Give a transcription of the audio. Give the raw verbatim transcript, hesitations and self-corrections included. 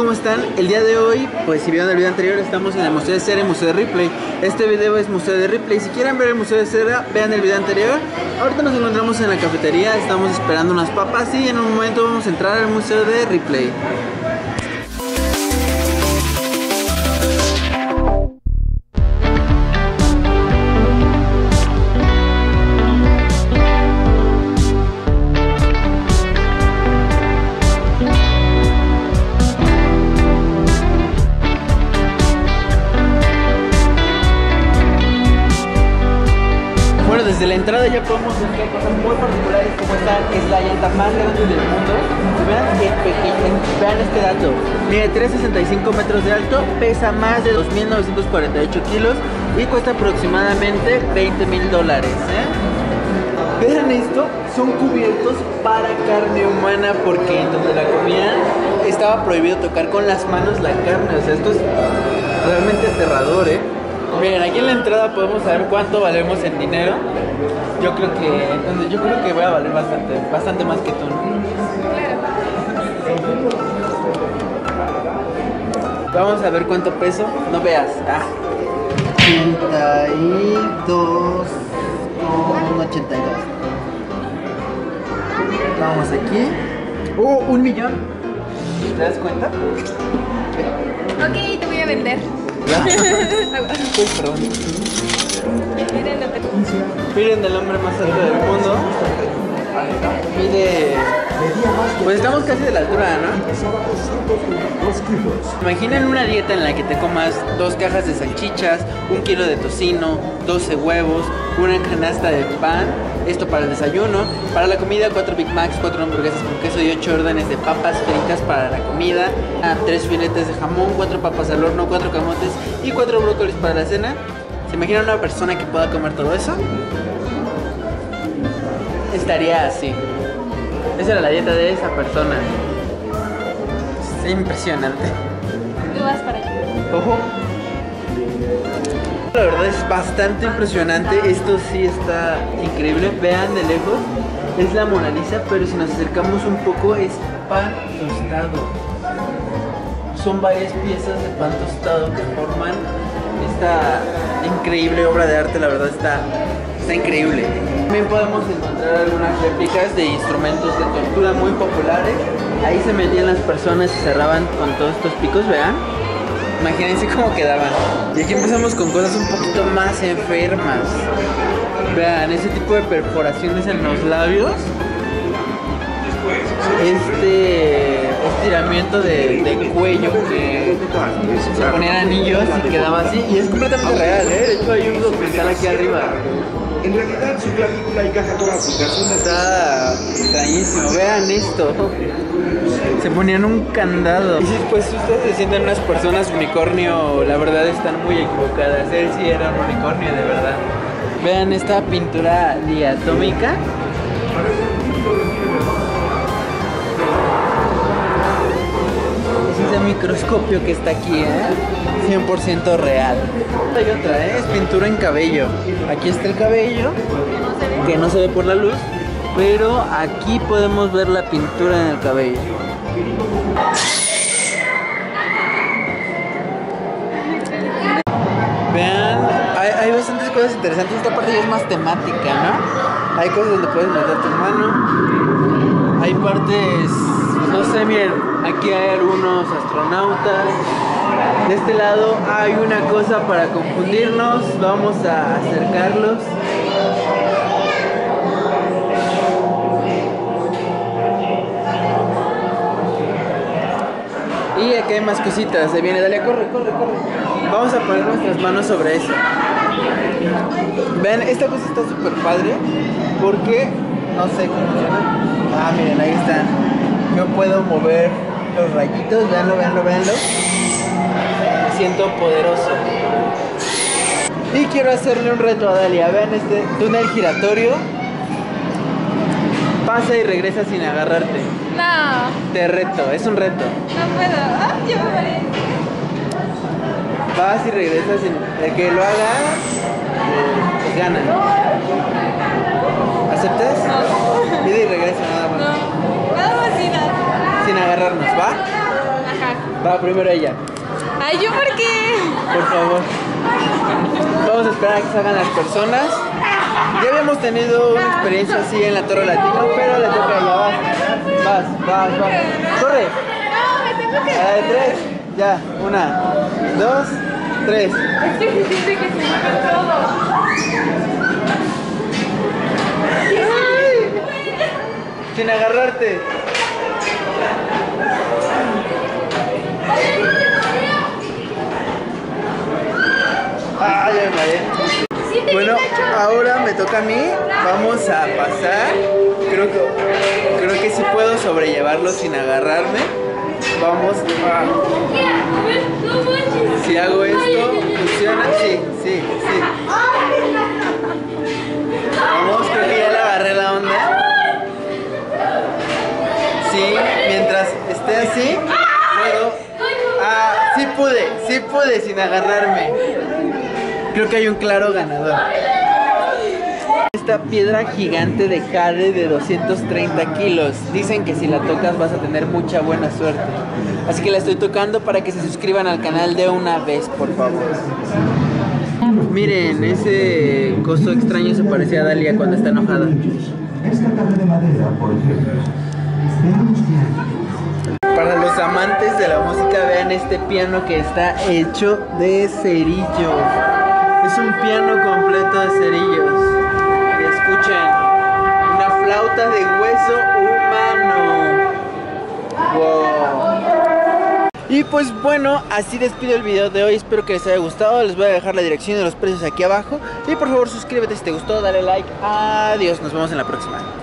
¿cómo están? El día de hoy, pues si vieron el video anterior, estamos en el Museo de Cera y Museo de Ripley. Este video es Museo de Ripley. Si quieren ver el Museo de Cera, vean el video anterior. Ahorita nos encontramos en la cafetería, estamos esperando unas papas y en un momento vamos a entrar al Museo de Ripley. Desde la entrada ya podemos ver que hay cosas muy particulares como esta, que es la llanta más grande del mundo. Vean, que, que, que, vean este dato, mide trescientos sesenta y cinco metros de alto, pesa más de dos mil novecientos cuarenta y ocho kilos y cuesta aproximadamente veinte mil dólares. ¿eh? Vean esto, son cubiertos para carne humana porque donde la comida estaba prohibido tocar con las manos la carne. O sea, esto es realmente aterrador, ¿eh? Miren, aquí en la entrada podemos saber cuánto valemos en dinero. Yo creo que, entonces, yo creo que voy a valer bastante, bastante más que tú. Vamos a ver cuánto peso. No veas. Ah. ochenta y dos con ochenta y dos. Vamos aquí. ¡Oh, un millón! ¿Te das cuenta? Ok, te voy a vender. Pues, perdón. Miren, del hombre más alto del mundo. Mide... Pues estamos casi de la altura, ¿no? Imaginen una dieta en la que te comas dos cajas de salchichas, un kilo de tocino, doce huevos, una canasta de pan. Esto para el desayuno. Para la comida, cuatro Big Macs, cuatro hamburguesas con queso y ocho órdenes de papas fritas para la comida. Ah, tres filetes de jamón, cuatro papas al horno, cuatro camotes y cuatro brócolis para la cena. ¿Se imagina una persona que pueda comer todo eso? Estaría así. Esa era la dieta de esa persona. Es impresionante. Tú vas para allá. Ojo. La verdad es bastante impresionante. Esto sí está increíble. Vean de lejos. Es la Mona Lisa, pero si nos acercamos un poco es pan tostado. Son varias piezas de pan tostado que forman esta increíble obra de arte. La verdad está, está increíble. También podemos encontrar algunas réplicas de instrumentos de tortura muy populares. Ahí se metían las personas y cerraban con todos estos picos, vean. Imagínense cómo quedaban. Y aquí empezamos con cosas un poquito más enfermas. Vean, ese tipo de perforaciones en los labios. Este estiramiento de, de cuello que se ponían anillos y quedaba así. Y es completamente real, ¿eh? De hecho hay un documental aquí arriba. En realidad su clavícula y caja torácica son... Está extrañísimo, vean esto. Se ponían un candado. Y si pues ustedes se sienten unas personas unicornio, la verdad están muy equivocadas. Él sí era un unicornio de verdad. Vean esta pintura diatómica. Es ese microscopio que está aquí, ¿eh? cien por ciento real. Hay otra, ¿eh? Es pintura en cabello. Aquí está el cabello, que no se ve por la luz, pero aquí podemos ver la pintura en el cabello. Vean, hay, hay bastantes cosas interesantes. Esta parte ya es más temática, ¿no? Hay cosas donde puedes meter tu mano. Hay partes, no sé, miren, aquí hay algunos astronautas. De este lado hay una cosa para confundirnos. Vamos a acercarlos. Y aquí hay más cositas. Se viene, Dalia, corre, corre, corre. Vamos a poner nuestras manos sobre eso. Vean, esta cosa está súper padre porque no sé cómo funciona. Ah, miren, ahí están. Yo puedo mover los rayitos. Veanlo, veanlo, veanlo. Me siento poderoso. Y quiero hacerle un reto a Dalia. Vean este túnel giratorio. Pasa y regresa sin agarrarte. No. Te reto, es un reto. No puedo. Ah, yo me paré. Vas y regresas sin... El que lo haga, pues gana. ¿Aceptas? No. Ida y regresa, nada más. No. Nada más sin agarrarnos. Sin agarrarnos, ¿va? Ajá. Va, primero ella. Ay, ¿yo por qué? Por favor. Vamos a esperar a que salgan las personas. Ya habíamos tenido una experiencia así en la Torre Latina, pero le toca allá. Vas, vas, vas, vas. ¡Corre! No, me tengo que... A la de tres. Ya, una, dos, tres. Es que se siente que se mueve todo. Sin agarrarte. Ah, ya me... Bueno, ahora me toca a mí. Vamos a pasar. Creo que, creo que sí puedo sobrellevarlo sin agarrarme. Vamos a... Si hago esto, funciona. Sí, sí, sí. Vamos, creo que ya le agarré la onda. Sí, mientras esté así, puedo... Ah, sí pude, sí pude sin agarrarme. Creo que hay un claro ganador. Esta piedra gigante de jade de doscientos treinta kilos. Dicen que si la tocas vas a tener mucha buena suerte. Así que la estoy tocando para que se suscriban al canal de una vez, por favor. Miren, ese coso extraño se parece a Dalia cuando está enojada. Esta tabla de madera, por ejemplo. Para los amantes de la música, vean este piano que está hecho de cerillos. Es un piano completo de cerillos. Y escuchen, una flauta de hueso humano. Wow. Y pues bueno, así despido el video de hoy. Espero que les haya gustado. Les voy a dejar la dirección y los precios aquí abajo. Y por favor suscríbete si te gustó, dale like. Adiós, nos vemos en la próxima.